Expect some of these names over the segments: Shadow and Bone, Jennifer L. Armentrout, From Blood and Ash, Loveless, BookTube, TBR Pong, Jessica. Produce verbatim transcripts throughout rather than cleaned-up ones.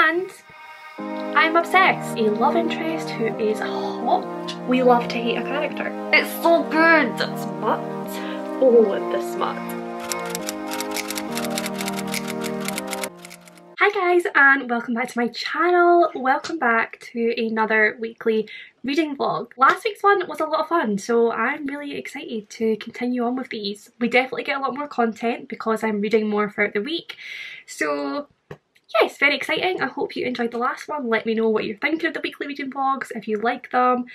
and I'm obsessed. A love interest who is hot. We love to hate a character. It's so good. Smut. Oh, the smut. Hi guys, and welcome back to my channel. Welcome back to another weekly reading vlog. Last week's one was a lot of fun, so I'm really excited to continue on with these. We definitely get a lot more content because I'm reading more throughout the week. So yes, very exciting. I hope you enjoyed the last one. Let me know what you're thinking of the weekly reading vlogs, if you like them,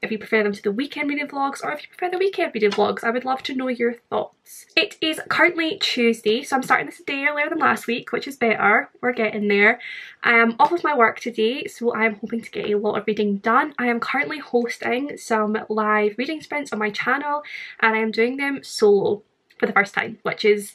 if you prefer them to the weekend reading vlogs, or if you prefer the weekend reading vlogs. I would love to know your thoughts. It is currently Tuesday, so I'm starting this a day earlier than last week, which is better. We're getting there. I am off of my work today, so I am hoping to get a lot of reading done. I am currently hosting some live reading sprints on my channel, and I am doing them solo for the first time, which is...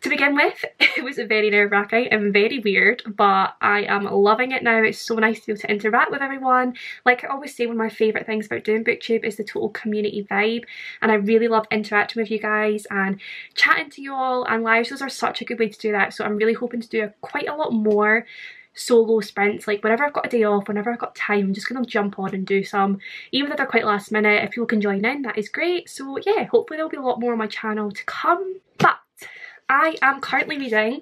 to begin with, it was very nerve-wracking and very weird, but I am loving it now. It's so nice to be able to interact with everyone. Like I always say, one of my favourite things about doing BookTube is the total community vibe, and I really love interacting with you guys and chatting to you all, and live shows are such a good way to do that. So I'm really hoping to do a, quite a lot more solo sprints. Like whenever I've got a day off, whenever I've got time, I'm just going to jump on and do some, even if they're quite last minute. If people can join in, that is great. So yeah, hopefully there'll be a lot more on my channel to come. But I am currently reading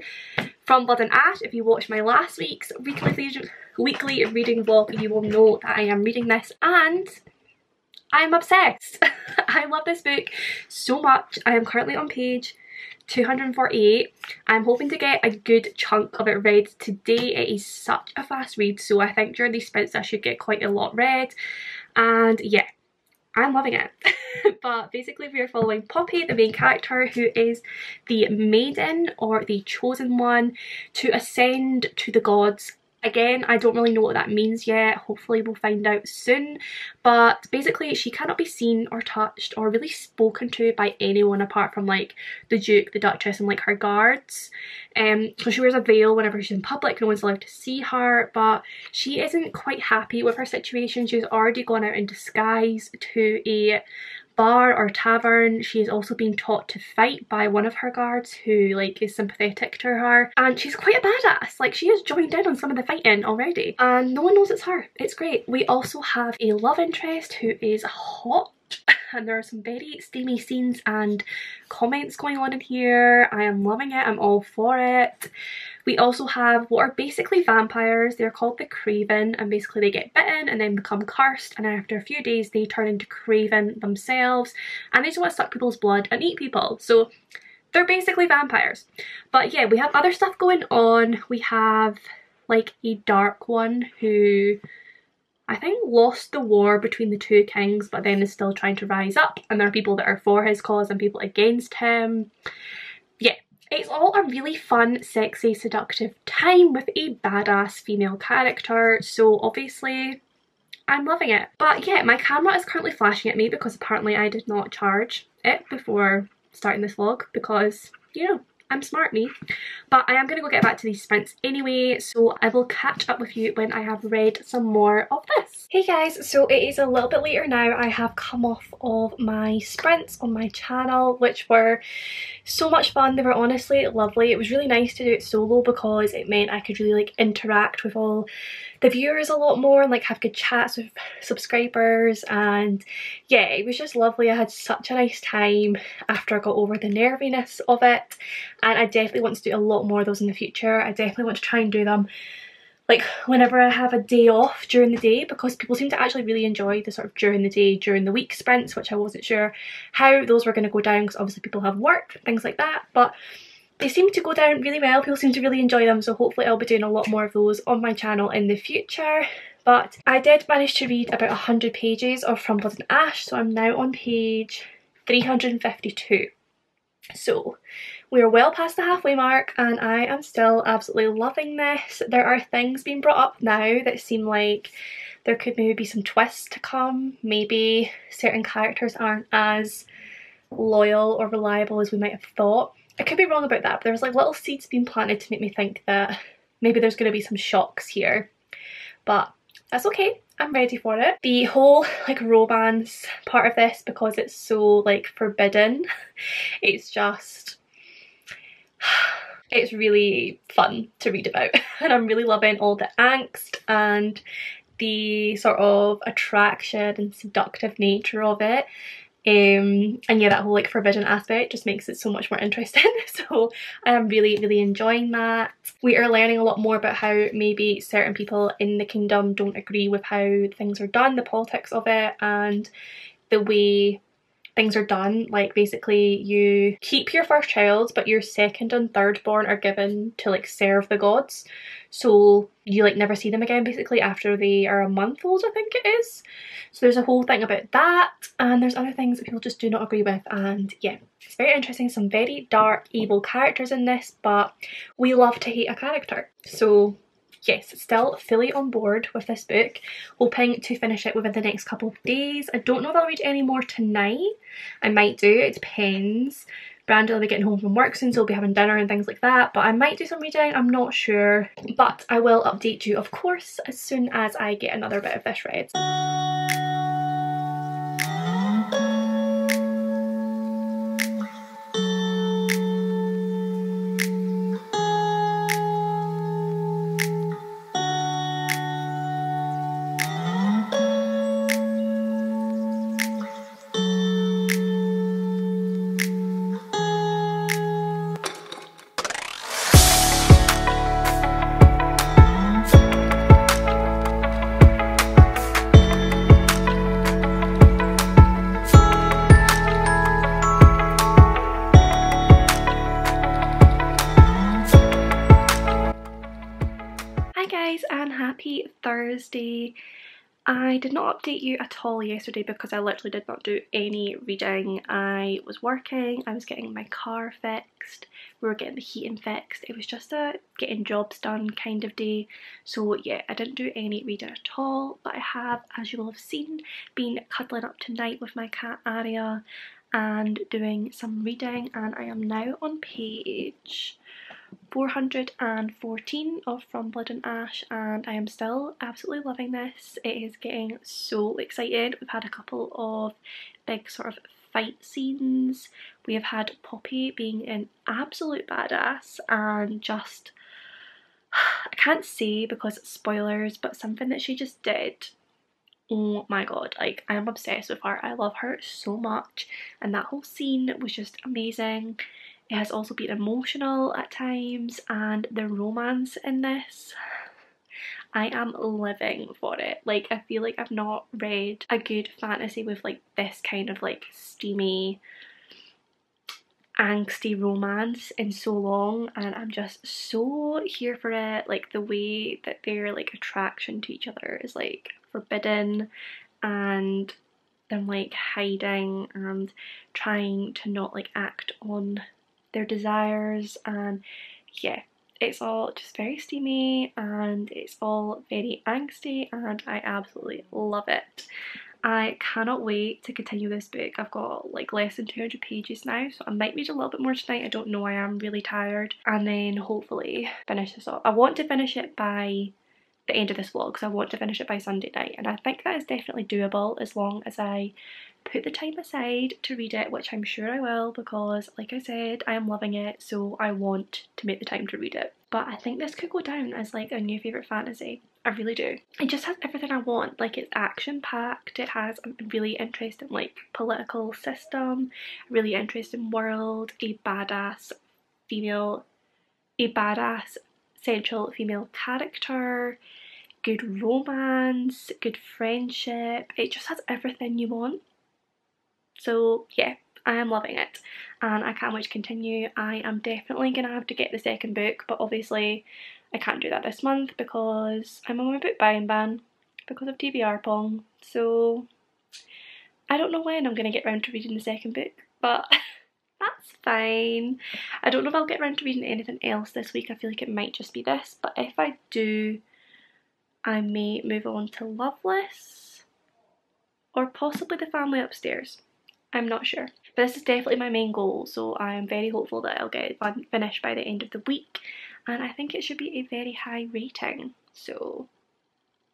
From Blood and Ash. If you watched my last week's weekly, weekly reading vlog, you will know that I am reading this and I'm obsessed. I love this book so much. I am currently on page two hundred forty-eight. I'm hoping to get a good chunk of it read today. It is such a fast read, so I think during these sprints I should get quite a lot read, and yeah, I'm loving it. But basically we are following Poppy, the main character, who is the maiden or the chosen one to ascend to the gods. Again, I don't really know what that means yet. Hopefully we'll find out soon. But basically she cannot be seen or touched or really spoken to by anyone apart from like the Duke, the Duchess, and like her guards. Um, so she wears a veil whenever she's in public. No one's allowed to see her, but she isn't quite happy with her situation. She's already gone out in disguise to a bar or tavern. She is also being taught to fight by one of her guards who like is sympathetic to her, and she's quite a badass. Like she has joined in on some of the fighting already and no one knows it's her. It's great. We also have a love interest who is hot, and there are some very steamy scenes and comments going on in here. I am loving it. I'm all for it. We also have what are basically vampires. They're called the Craven, and basically they get bitten and then become cursed, and after a few days they turn into Craven themselves, and they just want to suck people's blood and eat people. So they're basically vampires. But yeah, we have other stuff going on. We have like a dark one who I think lost the war between the two kings, but then is still trying to rise up, and there are people that are for his cause and people against him. Yeah, it's all a really fun, sexy, seductive time with a badass female character, so obviously I'm loving it. But yeah, my camera is currently flashing at me because apparently I did not charge it before starting this vlog because, you know, I'm smart me. But I am going to go get back to these sprints anyway, so I will catch up with you when I have read some more of this. Hey guys, so it is a little bit later now. I have come off of my sprints on my channel, which were so much fun. They were honestly lovely. It was really nice to do it solo because it meant I could really like interact with all the viewers a lot more and like have good chats with subscribers, and yeah, it was just lovely. I had such a nice time after I got over the nerviness of it, and I definitely want to do a lot more of those in the future. I definitely want to try and do them like whenever I have a day off during the day, because people seem to actually really enjoy the sort of during the day, during the week sprints, which I wasn't sure how those were going to go down because obviously people have work, things like that, but they seem to go down really well. People seem to really enjoy them, so hopefully I'll be doing a lot more of those on my channel in the future. But I did manage to read about one hundred pages of From Blood and Ash, so I'm now on page three hundred fifty-two. So we are well past the halfway mark, and I am still absolutely loving this. There are things being brought up now that seem like there could maybe be some twists to come. Maybe certain characters aren't as loyal or reliable as we might have thought. I could be wrong about that, but there's like little seeds being planted to make me think that maybe there's going to be some shocks here. But that's okay, I'm ready for it. The whole like romance part of this, because it's so like forbidden, it's just... it's really fun to read about and I'm really loving all the angst and the sort of attraction and seductive nature of it. Um, and yeah, that whole like forbidden aspect just makes it so much more interesting. So I'm really, really enjoying that. We are learning a lot more about how maybe certain people in the kingdom don't agree with how things are done, the politics of it and the way things are done. Like basically you keep your first child, but your second and third born are given to like serve the gods. So you like never see them again basically after they are a month old, I think it is. So there's a whole thing about that, and there's other things that people just do not agree with, and yeah, it's very interesting. Some very dark evil characters in this, but we love to hate a character. So yes, still fully on board with this book, hoping to finish it within the next couple of days. I don't know if I'll read any more tonight. I might do, it depends. Brandon will be getting home from work soon, so we'll be having dinner and things like that, but I might do some reading, I'm not sure. But I will update you, of course, as soon as I get another bit of this read. Thursday. I did not update you at all yesterday because I literally did not do any reading. I was working, I was getting my car fixed, we were getting the heating fixed. It was just a getting jobs done kind of day. So yeah, I didn't do any reading at all, but I have, as you will have seen, been cuddling up tonight with my cat Aria and doing some reading, and I am now on page four hundred and fourteen of From Blood and Ash, and I am still absolutely loving this. It is getting so excited. We've had a couple of big sort of fight scenes. We have had Poppy being an absolute badass, and just, I can't say because it's spoilers, but something that she just did, oh my god, like I am obsessed with her. I love her so much, and that whole scene was just amazing. It has also been emotional at times, and the romance in this, I am living for it. Like I feel like I've not read a good fantasy with like this kind of like steamy, angsty romance in so long, and I'm just so here for it. Like the way that their like attraction to each other is like forbidden, and them like hiding and trying to not like act on their desires, and yeah, it's all just very steamy and it's all very angsty, and I absolutely love it. I cannot wait to continue this book. I've got like less than two hundred pages now, so I might read a little bit more tonight, I don't know, I am really tired, and then hopefully finish this off. I want to finish it by the end of this vlog because I want to finish it by Sunday night, and I think that is definitely doable as long as I put the time aside to read it, which I'm sure I will, because like I said, I am loving it, so I want to make the time to read it. But I think this could go down as like a new favourite fantasy, I really do. It just has everything I want. Like it's action packed, it has a really interesting like political system, a really interesting world, a badass female, a badass central female character, good romance, good friendship, it just has everything you want. So yeah, I am loving it and I can't wait to continue. I am definitely gonna have to get the second book, but obviously I can't do that this month because I'm on my book buying ban because of T B R Pong, so I don't know when I'm gonna get round to reading the second book, but that's fine. I don't know if I'll get round to reading anything else this week. I feel like it might just be this, but if I do, I may move on to Loveless or possibly The Family Upstairs. I'm not sure, but this is definitely my main goal, so I am very hopeful that I'll get it finished by the end of the week, and I think it should be a very high rating, so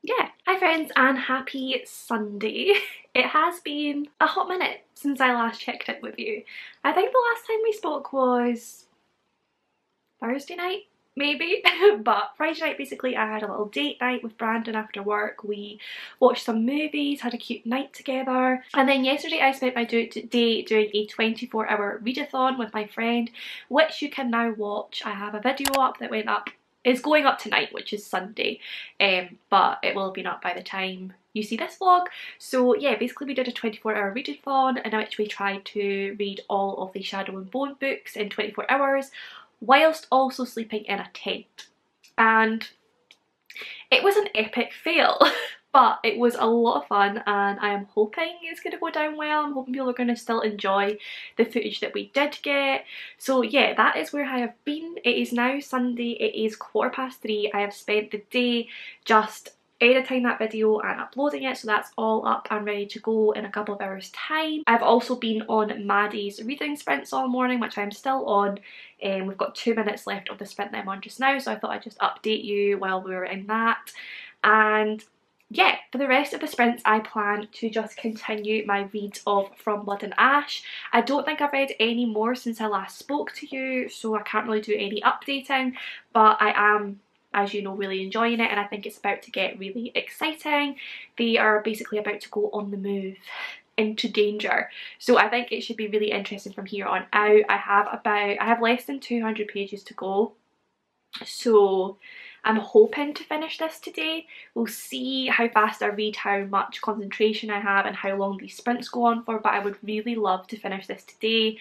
yeah. Hi friends, and happy Sunday. It has been a hot minute since I last checked in with you. I think the last time we spoke was Thursday night maybe, but Friday night basically I had a little date night with Brandon after work. We watched some movies, had a cute night together, and then yesterday I spent my do day doing a twenty-four hour readathon with my friend, which you can now watch. I have a video up that went up, is going up tonight, which is Sunday, um, but it will have been up by the time you see this vlog. So yeah, basically we did a twenty-four hour readathon in which we tried to read all of the Shadow and Bone books in twenty-four hours, whilst also sleeping in a tent. And it was an epic fail, but it was a lot of fun and I am hoping it's going to go down well. I'm hoping people are going to still enjoy the footage that we did get. So yeah, that is where I have been. It is now Sunday, it is quarter past three. I have spent the day just editing that video and uploading it, so that's all up and ready to go in a couple of hours time. I've also been on Maddie's reading sprints all morning, which I'm still on, and um, we've got two minutes left of the sprint that I'm on just now, so I thought I'd just update you while we were in that. And yeah, for the rest of the sprints I plan to just continue my read of From Blood and Ash. I don't think I've read any more since I last spoke to you, so I can't really do any updating, but I am, as you know, really enjoying it, and I think it's about to get really exciting. They are basically about to go on the move into danger, so I think it should be really interesting from here on out. I have about, I have less than two hundred pages to go, so I'm hoping to finish this today. We'll see how fast I read, how much concentration I have, and how long these sprints go on for, but I would really love to finish this today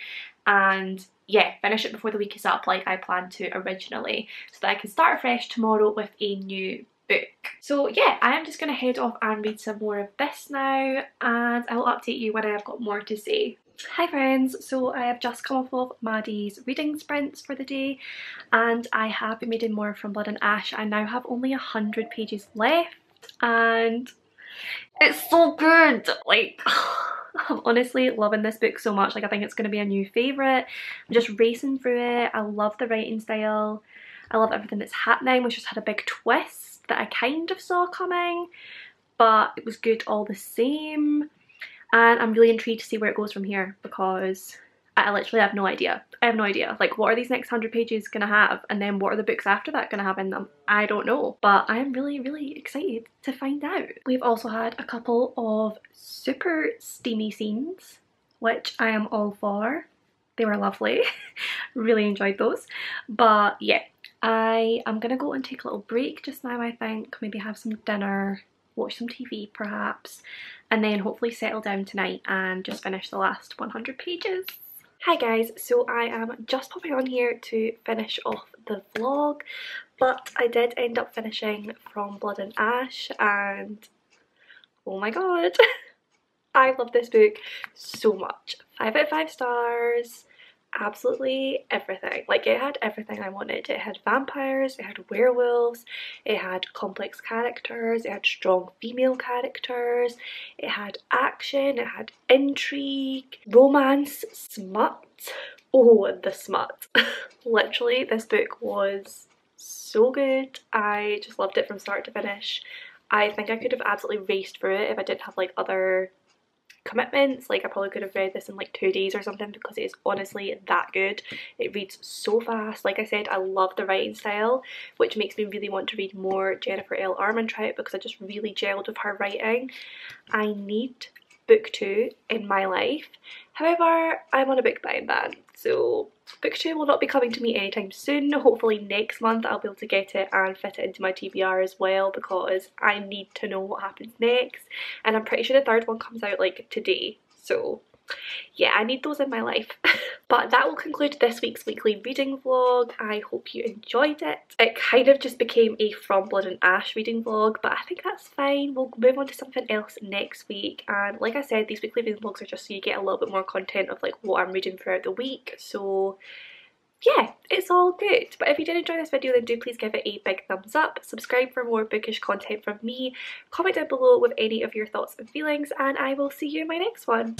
and yeah, finish it before the week is up like I planned to originally, so that I can start afresh tomorrow with a new book. So yeah, I am just going to head off and read some more of this now, and I will update you when I have got more to say. Hi friends, so I have just come off of Maddie's reading sprints for the day and I have been reading more From Blood and Ash. I now have only one hundred pages left and it's so good, like I'm honestly loving this book so much. Like I think it's going to be a new favourite. I'm just racing through it. I love the writing style, I love everything that's happening. We just had a big twist that I kind of saw coming, but it was good all the same. And I'm really intrigued to see where it goes from here, because I literally have no idea. I have no idea. Like, what are these next one hundred pages going to have? And then what are the books after that going to have in them? I don't know. But I'm really, really excited to find out. We've also had a couple of super steamy scenes, which I am all for. They were lovely. Really enjoyed those. But yeah, I am going to go and take a little break just now, I think. Maybe have some dinner, watch some T V perhaps, and then hopefully settle down tonight and just finish the last one hundred pages. Hi guys, so I am just popping on here to finish off the vlog, but I did end up finishing From Blood and Ash and oh my god, I love this book so much. Five out of five stars, absolutely everything. Like, it had everything I wanted. It had vampires, it had werewolves, it had complex characters, it had strong female characters, it had action, it had intrigue, romance, smut. Oh, the smut. Literally, this book was so good. I just loved it from start to finish. I think I could have absolutely raced through it if I didn't have like other commitments. Like, I probably could have read this in like two days or something, because it is honestly that good. It reads so fast. Like I said, I love the writing style, which makes me really want to read more Jennifer L. Armentrout, because I just really gelled with her writing. I need book two in my life. However, I'm on a book buying ban, so book two will not be coming to me anytime soon. Hopefully next month I'll be able to get it and fit it into my T B R as well, because I need to know what happens next, and I'm pretty sure the third one comes out like today, so yeah, I need those in my life. But that will conclude this week's weekly reading vlog. I hope you enjoyed it. It kind of just became a From Blood and Ash reading vlog, but I think that's fine. We'll move on to something else next week, and like I said, these weekly reading vlogs are just so you get a little bit more content of like what I'm reading throughout the week. So yeah, it's all good. But if you did enjoy this video, then do please give it a big thumbs up, subscribe for more bookish content from me, comment down below with any of your thoughts and feelings, and I will see you in my next one.